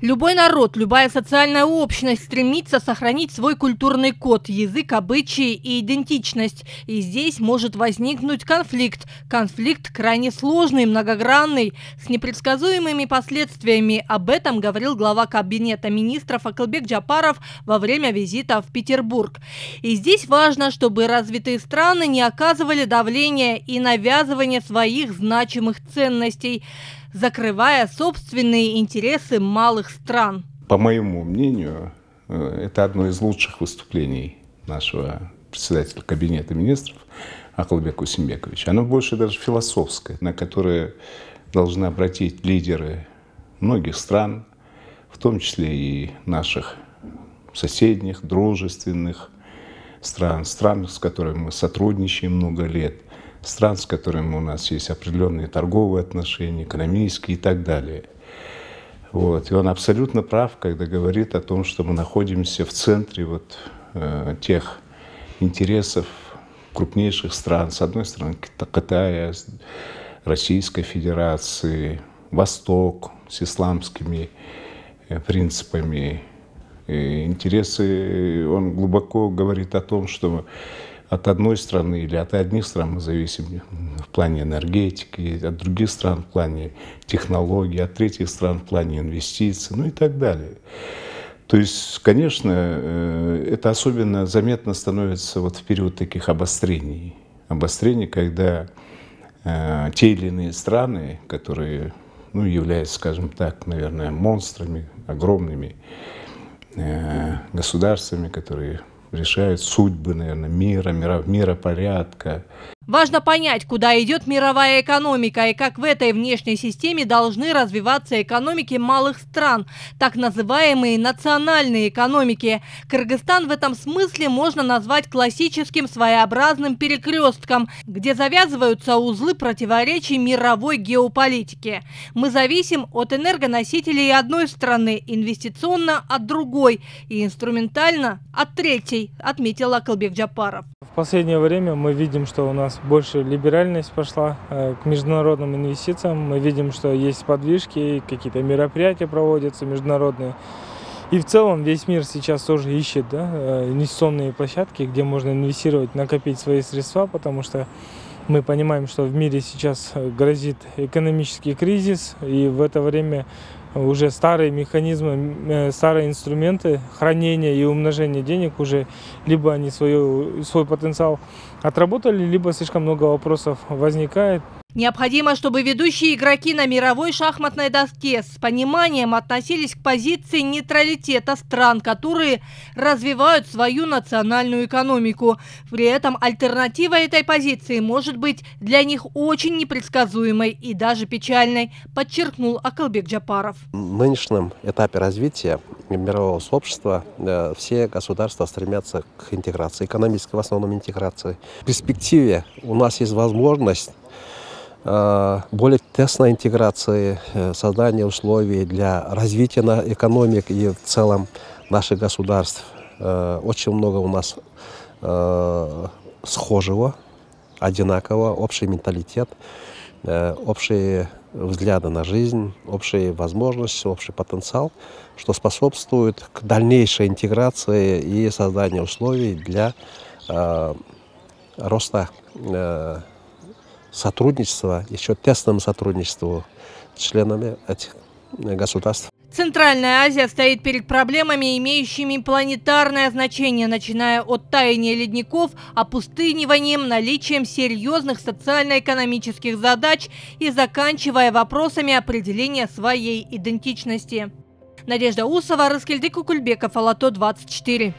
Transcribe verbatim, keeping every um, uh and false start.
Любой народ, любая социальная общность стремится сохранить свой культурный код, язык, обычаи и идентичность. И здесь может возникнуть конфликт. Конфликт крайне сложный, многогранный, с непредсказуемыми последствиями. Об этом говорил глава кабинета министров Акылбек Жапаров во время визита в Петербург. И здесь важно, чтобы развитые страны не оказывали давления и навязывания своих значимых ценностей, закрывая собственные интересы малых стран. По моему мнению, это одно из лучших выступлений нашего председателя кабинета министров Акылбека Усенбековича. Оно больше даже философское, на которое должны обратить лидеры многих стран, в том числе и наших соседних, дружественных стран, стран, с которыми мы сотрудничаем много лет, стран, с которыми у нас есть определенные торговые отношения, экономические и так далее. Вот. И он абсолютно прав, когда говорит о том, что мы находимся в центре вот, э, тех интересов крупнейших стран. С одной стороны, Китая, Российской Федерации, Восток с исламскими принципами. И интересы, он глубоко говорит о том, что от одной страны или от одних стран мы зависим в плане энергетики, от других стран в плане технологий, от третьих стран в плане инвестиций, ну и так далее. То есть, конечно, это особенно заметно становится вот в период таких обострений. Обострений, когда те или иные страны, которые ну, являются, скажем так, наверное, монстрами, огромными государствами, которые решают судьбы, наверное, мира, мира, миропорядка. Важно понять, куда идет мировая экономика и как в этой внешней системе должны развиваться экономики малых стран, так называемые национальные экономики. Кыргызстан в этом смысле можно назвать классическим своеобразным перекрестком, где завязываются узлы противоречий мировой геополитики. Мы зависим от энергоносителей одной страны, инвестиционно от другой и инструментально от третьей, отметил Акылбек Жапаров. В последнее время мы видим, что у нас больше либеральность пошла к международным инвестициям. Мы видим, что есть подвижки, какие-то мероприятия проводятся международные. И в целом весь мир сейчас тоже ищет, да, инвестиционные площадки, где можно инвестировать, накопить свои средства, потому что мы понимаем, что в мире сейчас грозит экономический кризис, и в это время уже старые механизмы, старые инструменты хранения и умножения денег уже либо они свой, свой потенциал отработали, либо слишком много вопросов возникает. Необходимо, чтобы ведущие игроки на мировой шахматной доске с пониманием относились к позиции нейтралитета стран, которые развивают свою национальную экономику. При этом альтернатива этой позиции может быть для них очень непредсказуемой и даже печальной, подчеркнул Акылбек Жапаров. В нынешнем этапе развития мирового сообщества все государства стремятся к интеграции, экономической в основном интеграции. В перспективе у нас есть возможность более тесной интеграции, создания условий для развития экономик и в целом наших государств. Очень много у нас схожего, одинакового, общий менталитет, общие взгляды на жизнь, общие возможности, общий потенциал, что способствует к дальнейшей интеграции и созданию условий для роста сотрудничества, еще тесным сотрудничеству с членами этих государств. Центральная Азия стоит перед проблемами, имеющими планетарное значение, начиная от таяния ледников, опустыниванием, наличием серьезных социально-экономических задач и заканчивая вопросами определения своей идентичности. Надежда Усова, Рыскильды Кукульбеков, Алатау двадцать четыре.